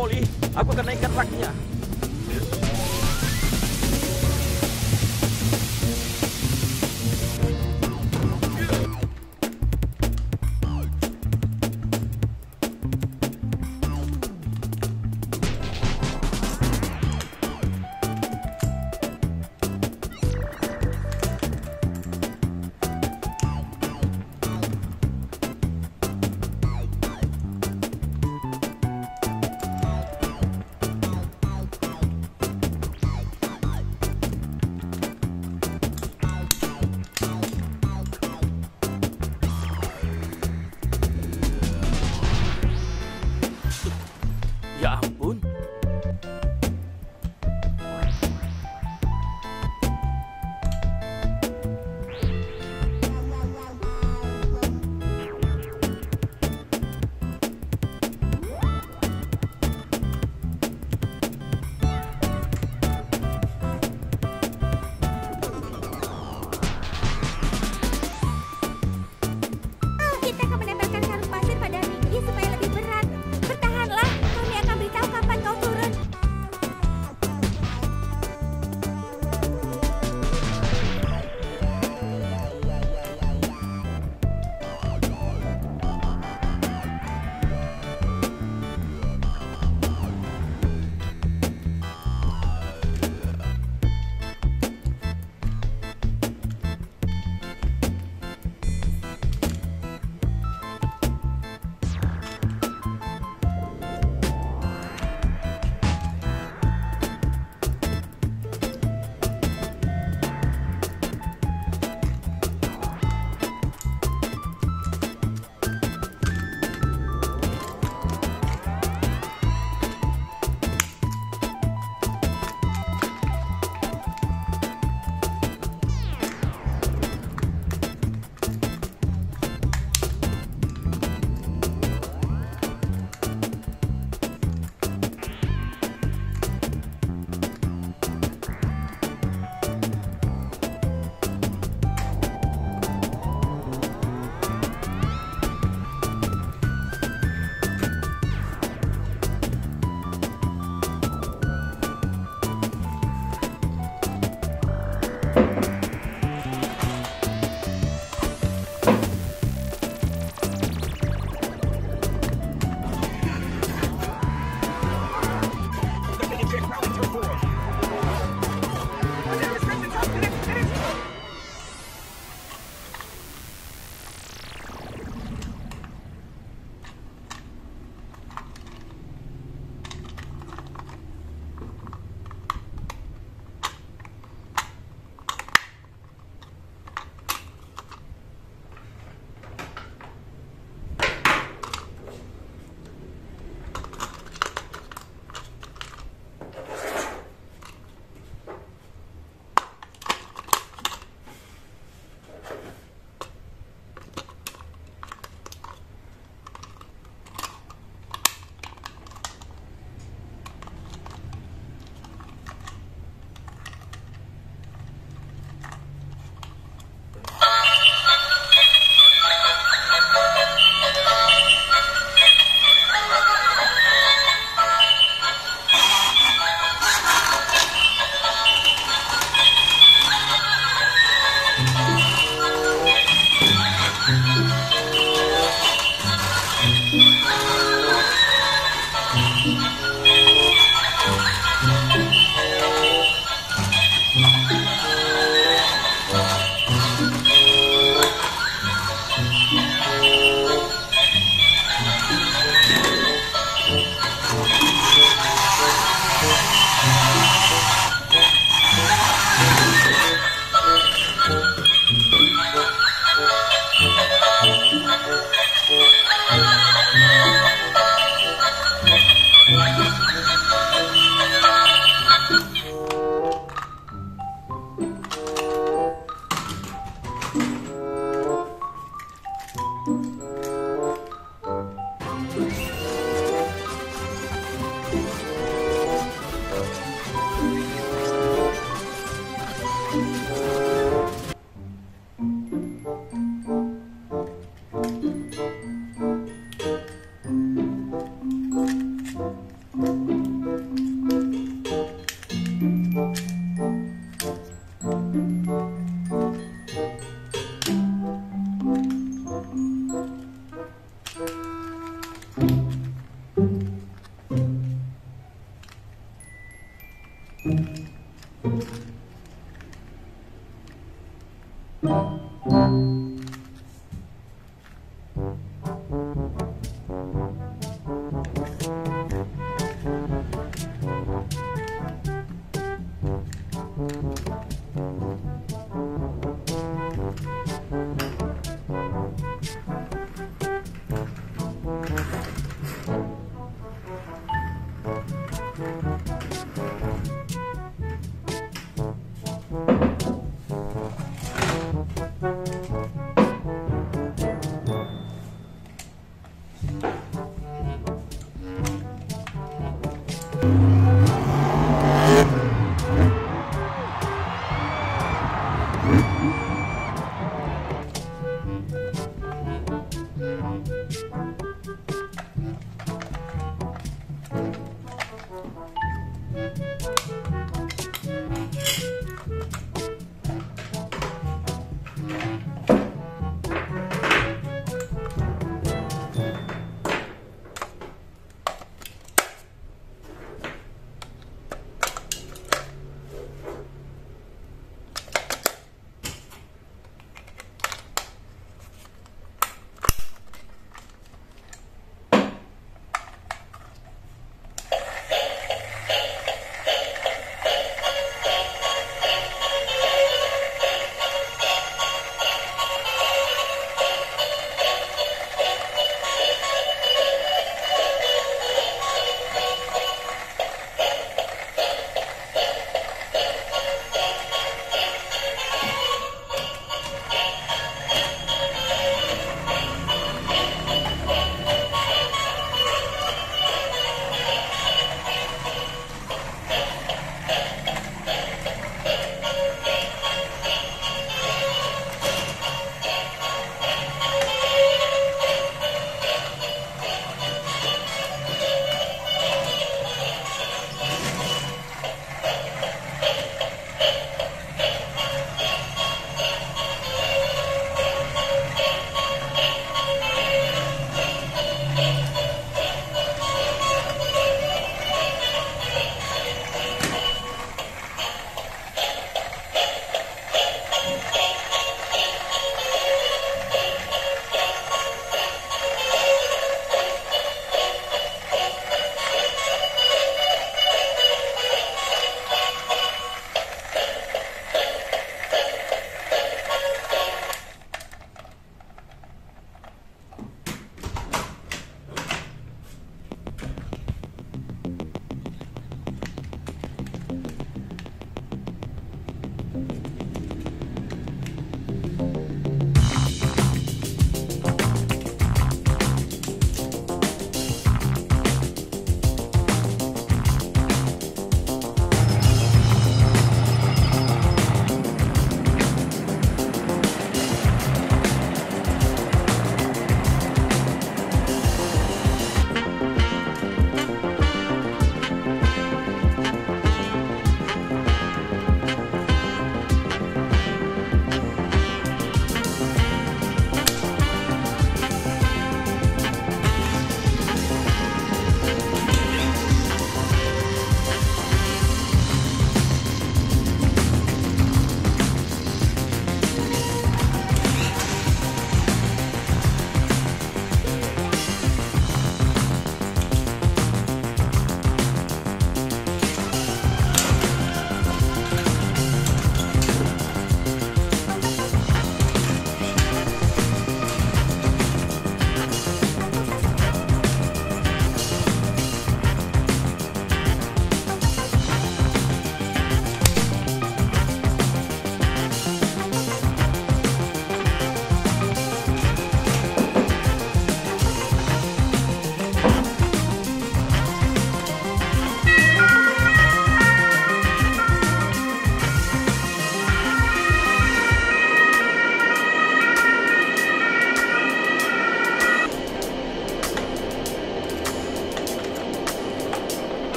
monopoli, aku akan naikkan raknya.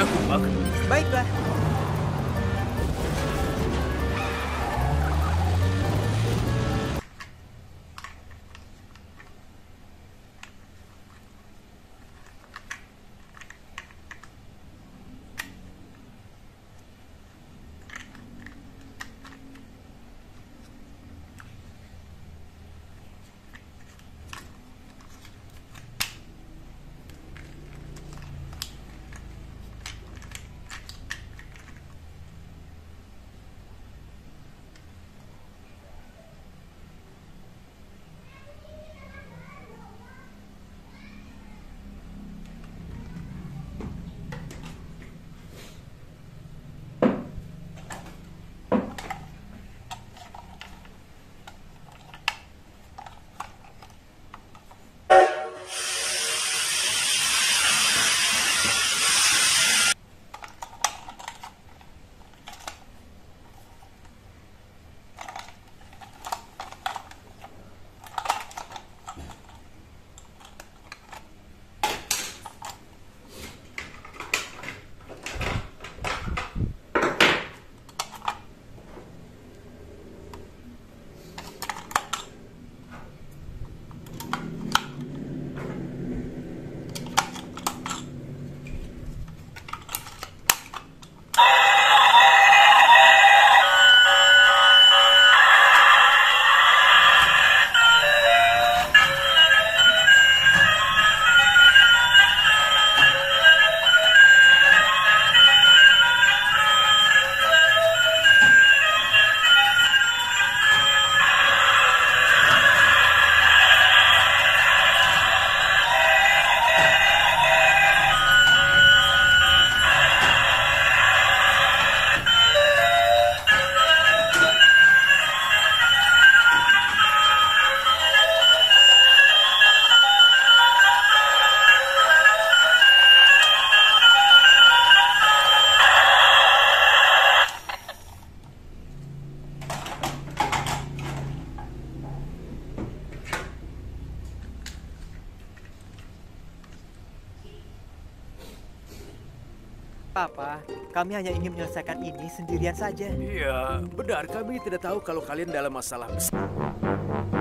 aku makan. Baiklah. Papa, kami hanya ingin menyelesaikan ini sendirian saja. Iya, benar. Kami tidak tahu kalau kalian dalam masalah besar.